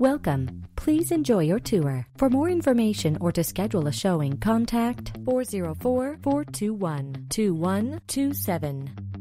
Welcome. Please enjoy your tour. For more information or to schedule a showing, contact 404-421-2127.